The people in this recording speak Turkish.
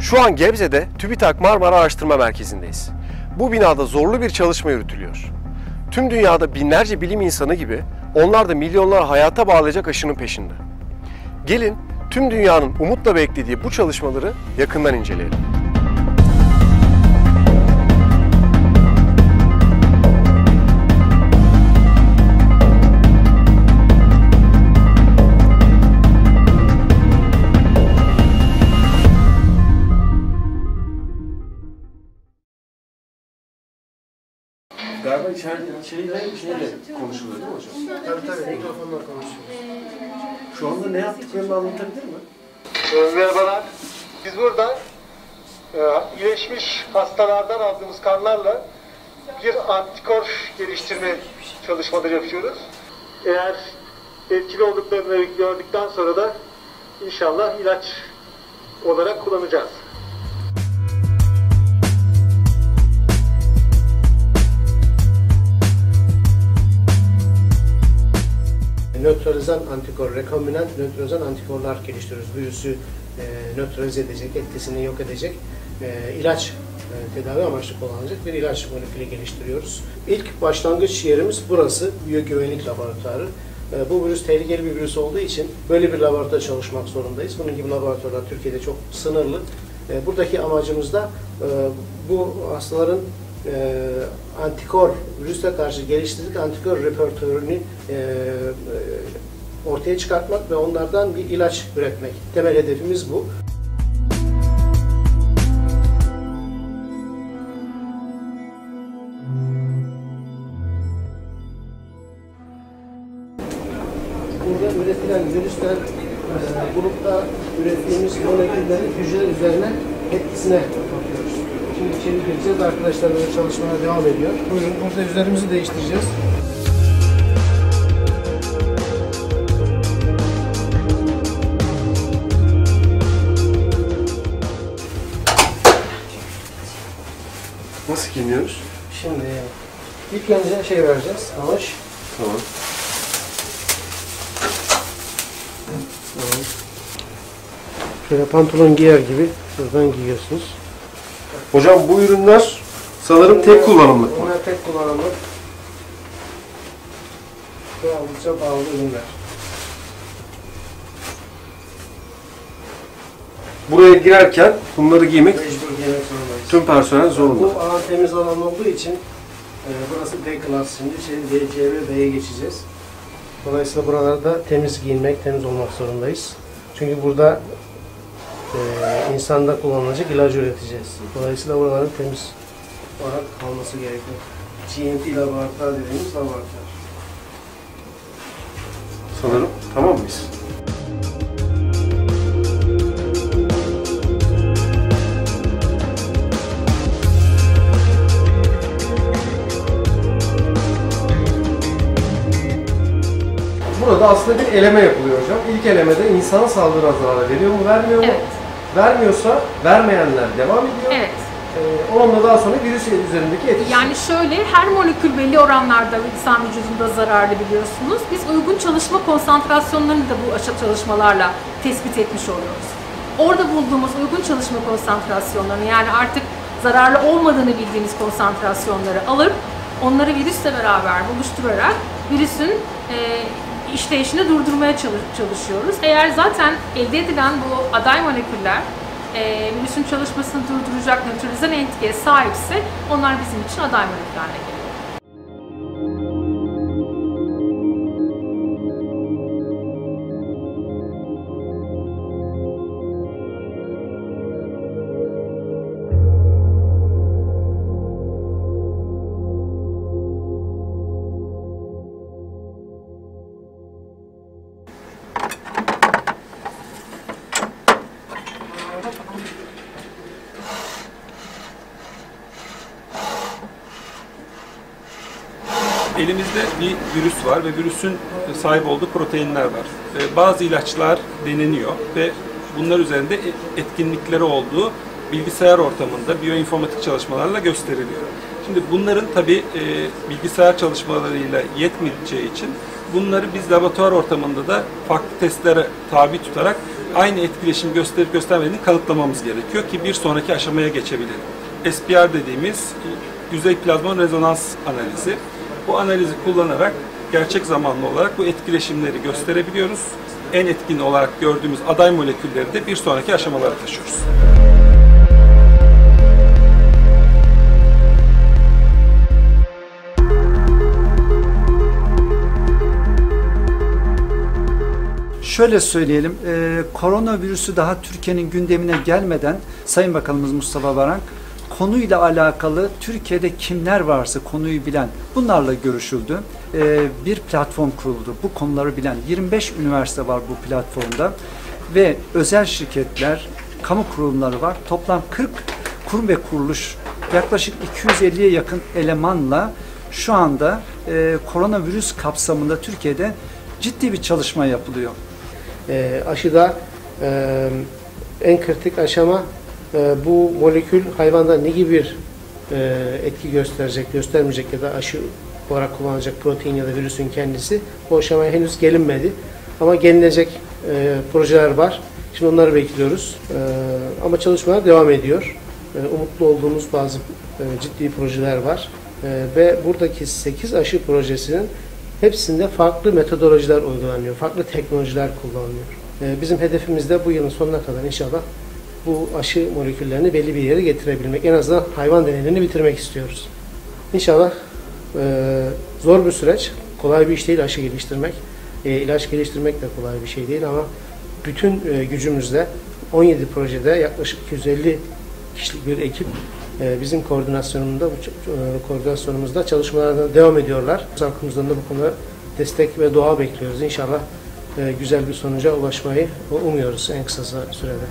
Şu an Gebze'de TÜBİTAK Marmara Araştırma Merkezi'ndeyiz. Bu binada zorlu bir çalışma yürütülüyor. Tüm dünyada binlerce bilim insanı gibi onlar da milyonlar hayata bağlayacak aşının peşinde. Gelin tüm dünyanın umutla beklediği bu çalışmaları yakından inceleyelim. Galiba şeyle konuşuluyor değil mi hocam? Tabii mikrofonla konuşuyoruz. Şu anda ne yaptıklarını anlatabilir mi? Merhabalar. Biz burada iyileşmiş hastalardan aldığımız kanlarla bir antikor geliştirme çalışmaları yapıyoruz. Eğer etkili olduklarını gördükten sonra da inşallah ilaç olarak kullanacağız. Nötralizan antikor, rekombinant nötralizan antikorlar geliştiriyoruz. Virüsü nötralize edecek, etkisini yok edecek ilaç tedavi amaçlı kullanılacak bir ilaç molekülü geliştiriyoruz. İlk başlangıç yerimiz burası, biyogüvenlik laboratuvarı. Bu virüs tehlikeli bir virüs olduğu için böyle bir laboratuvarda çalışmak zorundayız. Bunun gibi laboratuvarlar Türkiye'de çok sınırlı. Buradaki amacımız da bu hastaların antikor, virüse karşı geliştirdik antikor repertörünü ortaya çıkartmak ve onlardan bir ilaç üretmek. Temel hedefimiz bu. Burada üretilen virüsler grupta ürettiğimiz moleküllerin hücreler üzerine etkisine bakıyoruz. Şimdi içeri gireceğiz. Arkadaşlar böyle çalışmaya devam ediyor. Buyurun, burada yüzlerimizi değiştireceğiz. Nasıl giyiniyoruz? Şimdi ilk önce şey vereceğiz. Havuç. Tamam. Şöyle pantolon giyer gibi buradan giyiyorsunuz. Hocam bu ürünler sanırım tek kullanımlık. Bunlar tek kullanımlık. Ve avuca bağlı ürünler. Buraya girerken bunları giymek tüm personel zorunda. Bu alan temiz alan olduğu için burası D class şimdi DCB'ye geçeceğiz. Dolayısıyla buralarda temiz giyinmek, temiz olmak zorundayız. Çünkü burada insanda kullanılacak ilacı üreteceğiz. Dolayısıyla oraların temiz olarak kalması gerekiyor. GMP laboratuvar dediğimiz laboratuvar. Sanırım tamam mıyız? Burada aslında bir eleme yapılıyor hocam. İlk elemede insana saldırı zararı veriyor mu, vermiyor mu? Evet. Vermiyorsa vermeyenler devam ediyor. Evet. Onunla daha sonra virüs üzerindeki etkisi. Yani şöyle, her molekül belli oranlarda insan vücudunda zararlı biliyorsunuz. Biz uygun çalışma konsantrasyonlarını da bu çalışmalarla tespit etmiş oluyoruz. Orada bulduğumuz uygun çalışma konsantrasyonlarını, yani artık zararlı olmadığını bildiğimiz konsantrasyonları alıp onları virüsle beraber buluşturarak virüsün işleyişini durdurmaya çalışıyoruz. Eğer zaten elde edilen bu aday moleküller virüsün çalışmasını durduracak nötralizan etkiye sahipse onlar bizim için aday moleküllerle geliyor. Elimizde bir virüs var ve virüsün sahip olduğu proteinler var. Bazı ilaçlar deneniyor ve bunlar üzerinde etkinlikleri olduğu bilgisayar ortamında bioinformatik çalışmalarla gösteriliyor. Şimdi bunların tabii bilgisayar çalışmalarıyla yetmeyeceği için bunları biz laboratuvar ortamında da farklı testlere tabi tutarak aynı etkileşim gösterip göstermediğini kanıtlamamız gerekiyor ki bir sonraki aşamaya geçebilelim. SPR dediğimiz yüzey plazma rezonans analizi. Bu analizi kullanarak gerçek zamanlı olarak bu etkileşimleri gösterebiliyoruz. En etkin olarak gördüğümüz aday molekülleri de bir sonraki aşamalara taşıyoruz. Şöyle söyleyelim, koronavirüsü daha Türkiye'nin gündemine gelmeden Sayın Bakanımız Mustafa Varank konuyla alakalı Türkiye'de kimler varsa konuyu bilen bunlarla görüşüldü. Bir platform kuruldu. Bu konuları bilen 25 üniversite var bu platformda ve özel şirketler, kamu kurumları var. Toplam 40 kurum ve kuruluş yaklaşık 250'ye yakın elemanla şu anda koronavirüs kapsamında Türkiye'de ciddi bir çalışma yapılıyor. Aşıda en kritik aşama bu molekül hayvanda ne gibi bir etki gösterecek, göstermeyecek ya da aşı olarak kullanılacak protein ya da virüsün kendisi. Bu aşamaya henüz gelinmedi. Ama gelinecek projeler var. Şimdi onları bekliyoruz. Ama çalışmalar devam ediyor. Umutlu olduğumuz bazı ciddi projeler var. Ve buradaki 8 aşı projesinin hepsinde farklı metodolojiler uygulanıyor, farklı teknolojiler kullanılıyor. Bizim hedefimiz de bu yılın sonuna kadar inşallah bu aşı moleküllerini belli bir yere getirebilmek. En azından hayvan deneylerini bitirmek istiyoruz. İnşallah zor bir süreç, kolay bir iş değil aşı geliştirmek. İlaç geliştirmek de kolay bir şey değil ama bütün gücümüzle 17 projede yaklaşık 250 kişilik bir ekip bizim koordinasyonumuzda çalışmalarına devam ediyorlar. Halkımızdan da bu konuda destek ve dua bekliyoruz. İnşallah güzel bir sonuca ulaşmayı umuyoruz en kısa sürede.